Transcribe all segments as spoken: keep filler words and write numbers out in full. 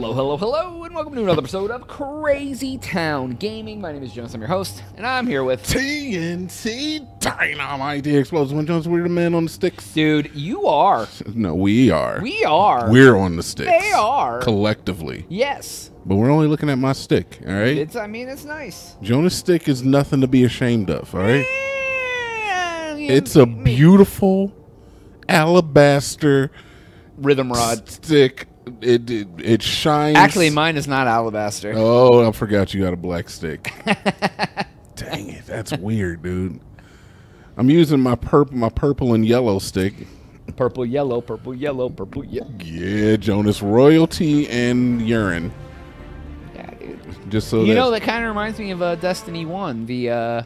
Hello, hello, hello, and welcome to another episode of Crazy Town Gaming. My name is Jonas, I'm your host, and I'm here with T N T Dinomight, the explosive one. Jonas, we're the man on the sticks. Dude, you are. No, we are. We are. We're on the sticks. They are. Collectively. Yes. But we're only looking at my stick, all right? It's, I mean, it's nice. Jonas' stick is nothing to be ashamed of, all right? Yeah, it's a beautiful alabaster rhythm rod stick. It, it it shines. Actually, mine is not alabaster. Oh, I forgot you got a black stick. Dang it, that's weird, dude. I'm using my purple, my purple and yellow stick. Purple, yellow, purple, yellow, purple, yellow. Yeah, Jonas, royalty and urine. Yeah, dude. Just so you know, that kind of reminds me of uh, Destiny one, the uh,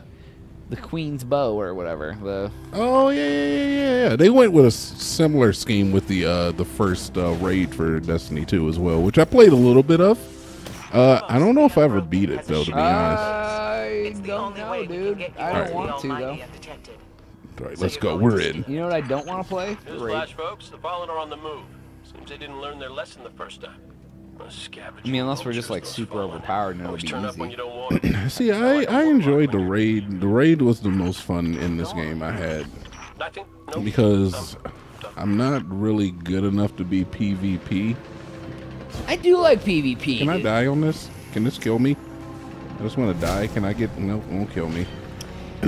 the Queen's Bow or whatever. The oh yeah, yeah, yeah, yeah. They went with a similar scheme with the uh, the first uh, raid for Destiny two as well, which I played a little bit of. Uh, I don't know if I ever beat it though, to be honest. I don't know, dude. I don't right. want to though. All right, let's go. We're in. You know what I don't want to play? Newsflash, folks. The Fallen are on the move. Seems they didn't learn their lesson the first time. I mean, unless we're just like super overpowered, and it'll be easy. See, I I enjoyed the raid. The raid was the most fun in this game I had because I'm not really good enough to be PvP. I do like PvP. Can I die on this? Can this kill me? I just want to die. Can I get? No, it won't kill me.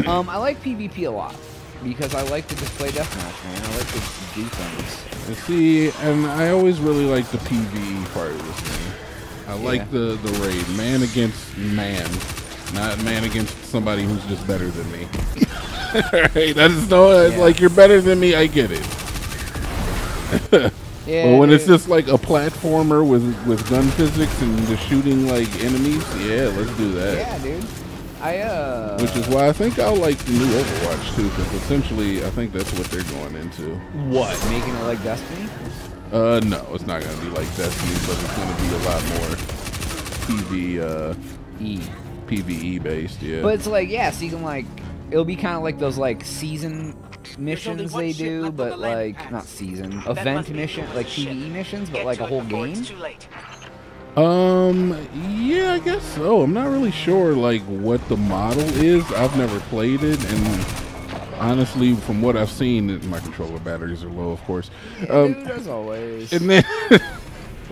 um, I like PvP a lot because I like to just play deathmatch, man. I like to do things. See, and I always really like the PvE part of this thing. I yeah. like the, the raid. Man against man. Not man against somebody who's just better than me. Right? That is no, it's yeah. like, you're better than me, I get it. Yeah, but when dude. it's just like a platformer with, with gun physics and just shooting like enemies, yeah, let's do that. Yeah, dude. I, uh, Which is why I think I like the new Overwatch too, because essentially I think that's what they're going into. What? Making it like Destiny? Uh, no, it's not going to be like Destiny, but it's going to be a lot more P V, uh, e. PvE based, yeah. But it's like, yeah, so you can like, it'll be kind of like those like season missions they do, but like, not season, event mission, like P V E missions, but like a whole game. Um, yeah, I guess so. I'm not really sure, like, what the model is. I've never played it, and honestly, from what I've seen, my controller batteries are low, of course. Yeah, um, dude, as always. And then,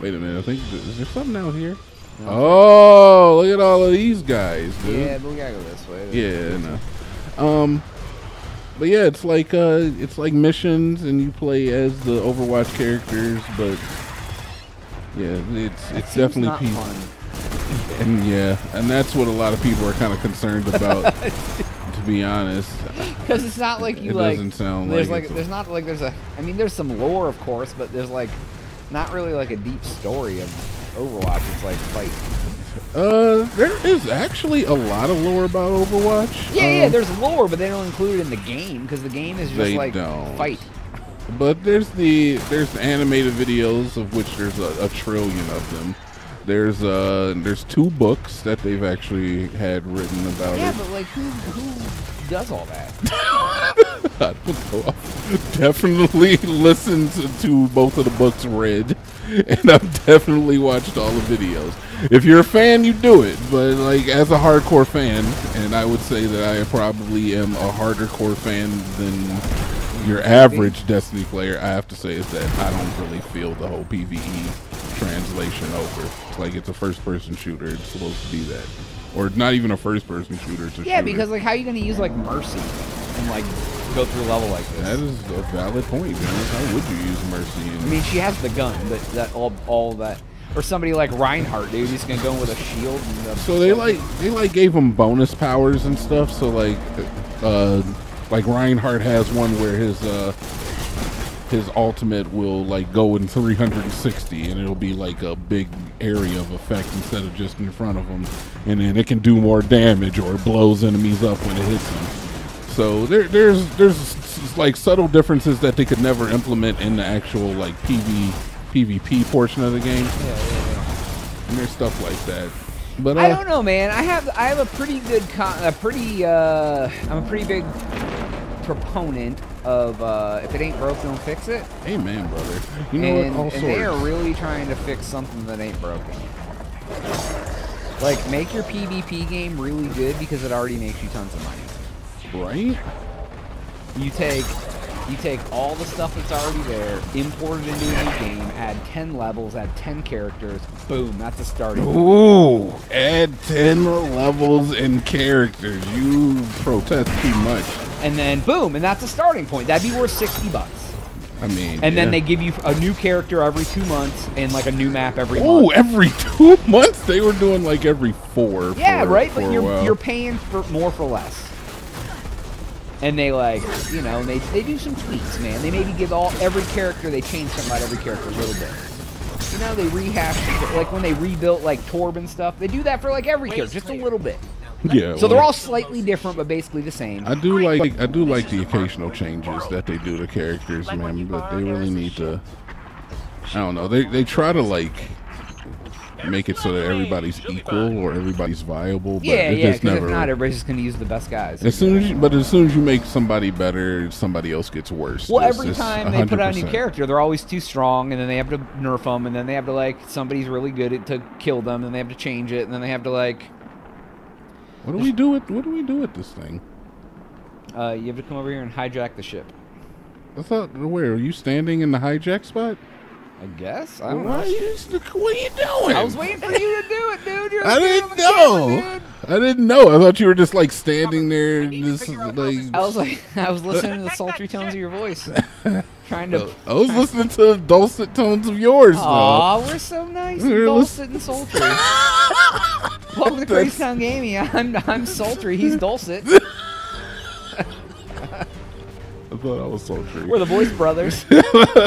wait a minute, I think, is there something out here? No. Oh, look at all of these guys, dude. Yeah, but we gotta go this way. There's yeah, no. Um, but yeah, it's like, uh, it's like missions, and you play as the Overwatch characters, but... Yeah, it's that it's definitely P V E, and yeah, and that's what a lot of people are kind of concerned about, to be honest. Because it's not like you it like. It doesn't sound there's like. like there's not like there's a. I mean, there's some lore, of course, but there's like, not really like a deep story of Overwatch. It's like fight. Uh, there is actually a lot of lore about Overwatch. Yeah, um, yeah, there's lore, but they don't include it in the game because the game is just like don't. fight. But there's the there's the animated videos, of which there's a, a trillion of them. There's uh there's two books that they've actually had written about yeah, it. Yeah, but like who who does all that? I don't know. I've definitely listened to, to both of the books read, and I've definitely watched all the videos. If you're a fan, you do it. But like as a hardcore fan, and I would say that I probably am a harder core fan than your average Destiny player, I have to say, is that I don't really feel the whole P V E translation over. It's like it's a first-person shooter. It's supposed to be that. Or not even a first-person shooter. It's a yeah, shooter. Because like, how are you going to use like Mercy and like go through a level like this? That is a valid point, man. How would you use Mercy? I mean, she has the gun, but that all, all that... Or somebody like Reinhardt, dude. He's going to go in with a shield. And a so they like, they like gave him bonus powers and stuff. So like... uh Like Reinhardt has one where his uh, his ultimate will like go in three hundred sixty, and it'll be like a big area of effect instead of just in front of him, and then it can do more damage or blows enemies up when it hits them. So there, there's there's like subtle differences that they could never implement in the actual like P V P portion of the game. Yeah, yeah, yeah. And there's stuff like that. But uh, I don't know, man. I have I have a pretty good con a pretty uh, I'm a pretty big proponent of uh, if it ain't broke, don't fix it. Amen, brother. You know and, what? And they are really trying to fix something that ain't broken. Like, make your PvP game really good because it already makes you tons of money. Right? You take you take all the stuff that's already there, import it into a new game, add ten levels, add ten characters, boom, that's a starting point. Ooh, add ten levels and characters. You protest too much. And then boom, and that's a starting point. That'd be worth sixty bucks. I mean, and yeah. then they give you a new character every two months and like a new map every oh, month. Oh, every two months? They were doing like every four. Yeah, for, right? For but you're, you're paying for more for less. And they like, you know, they, they do some tweaks, man. They maybe give all, every character, they change something about every character a little bit. You know, they rehash, like when they rebuilt like Torb and stuff, they do that for like every character, just a little bit. Yeah, so well, they're all slightly different, but basically the same. I do like I do like the occasional changes that they do to characters, man. But they really need to. I don't know. They they try to like make it so that everybody's equal or everybody's viable. But yeah, it yeah. Because if not, everybody's just gonna use the best guys. As soon as you, but as soon as you make somebody better, somebody else gets worse. Well, it's, every it's time one hundred percent. They put out a new character, they're always too strong, and then they have to nerf them, and then they have to like somebody's really good at to kill them, and they have to change it, and then they have to like. What do we do with what do we do with this thing? Uh, you have to come over here and hijack the ship. I thought, where are you standing in the hijack spot? I guess I don't well, know. What are, you, what are you doing? I was waiting for you to do it, dude. You're I didn't know. Camera, I didn't know. I thought you were just like standing there. I, just, like, I was like, I was listening to the sultry tones of your voice, trying to. I was listening to the dulcet tones of yours. Aw, we're so nice, we're dulcet and sultry. Welcome to Crazy Town Gaming. I'm I'm sultry. He's dulcet. I thought I was sultry. We're the voice brothers. I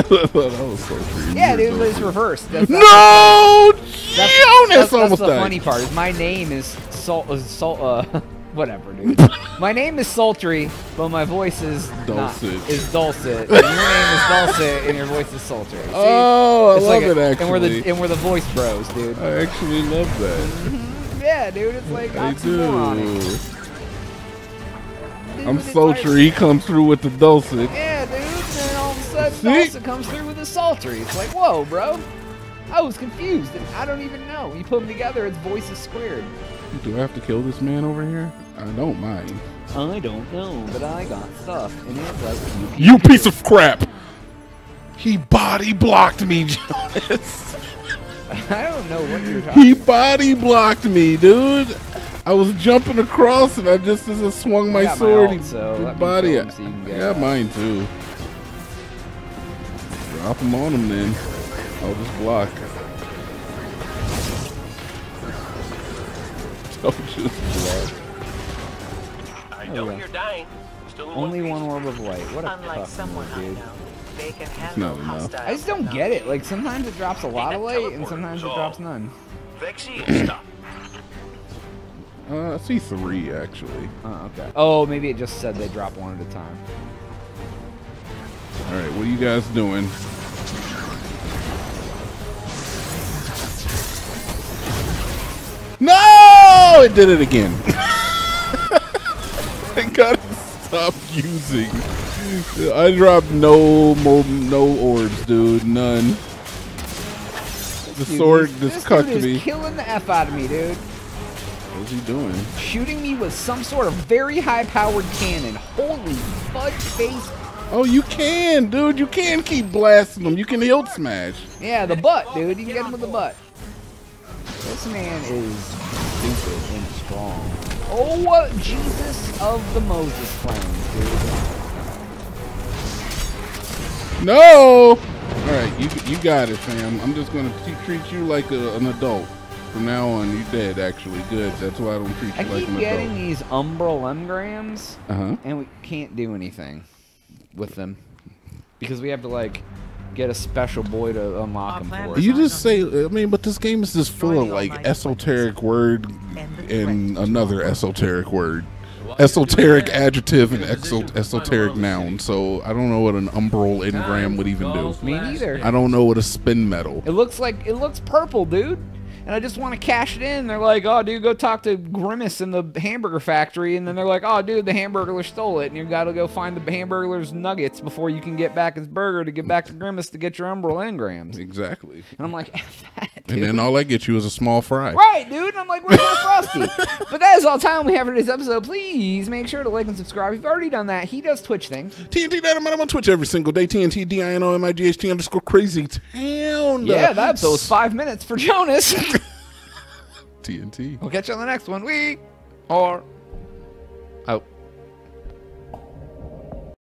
thought I was sultry. Yeah, dude, but it's reversed. That's no, Jonas that's, that's, almost that's the died. Funny part is my name is salt. Uh, salt. Uh, whatever, dude. My name is sultry, but my voice is dulcet. Not, is dulcet. And your name is dulcet, and your voice is sultry. See? Oh, I it's love like it a, actually. And we're the and we're the voice bros, dude. I actually love that. Mm-hmm. Yeah, dude, it's like oxymoronic. I'm sultry. He comes through with the dulcet. Yeah, dude, and all of a sudden, dulcet comes through with the sultry. It's like, whoa, bro. I was confused, and I don't even know. You put them together, it's voices squared. Do I have to kill this man over here? I don't mind. I don't know, but I got stuff, and it's like you piece of crap. He body blocked me, Jonas. I don't know what you're talking He body blocked me, dude. I was jumping across and I just as I swung my sword. He body. Yeah, so mine too. Drop him on him then. I'll just block. I'll just block. I know you're dying. Still Only one orb of light. What a tough one, dude. It's not enough. I just don't get it. Like sometimes it drops a lot of light, and sometimes it drops none. uh, I see three actually. Oh, okay. Oh, maybe it just said they drop one at a time. All right, what are you guys doing? No! It did it again. I gotta stop using. I dropped no more, no orbs, dude. None. The dude, sword this, just this cucked dude is me. Killing the F out of me, dude. What's he doing? Shooting me with some sort of very high-powered cannon. Holy fudge face. Oh, you can, dude. You can keep blasting them. You can hilt smash. Yeah, the butt, dude. You can get him with the butt. This man is stupid and strong. Oh, what Jesus of the Moses claims, dude. No! Alright, you you got it, fam. I'm just going to treat you like a, an adult. From now on, you're dead, actually. Good. That's why I don't treat you I like an adult. I keep getting these umbral engrams, uh-huh. and we can't do anything with them. Because we have to, like, get a special boy to unlock them for us. You just say, I mean, but this game is just full of, like, esoteric word and another esoteric word. Esoteric adjective and exo esoteric noun, so I don't know what an umbral engram would even do. Me neither. I don't know what a spin metal. It looks like it looks purple, dude. and I just want to cash it in. They're like, oh, dude, go talk to Grimace in the hamburger factory. And then they're like, oh, dude, the hamburglar stole it. And you got to go find the hamburglar's nuggets before you can get back his burger to get back to Grimace to get your umbral engrams. Exactly. And I'm like, F that, dude. And then all I get you is a small fry. Right, dude. And I'm like, where's my Frosty? But that is all time we have for this episode. Please make sure to like and subscribe. You've already done that. He does Twitch things. T N T Dinomight. I'm on Twitch every single day. T N T D I N O M I G H T underscore Crazy Town. Yeah, that's those five minutes for Jonas. T N T. We'll catch you on the next one. We are out.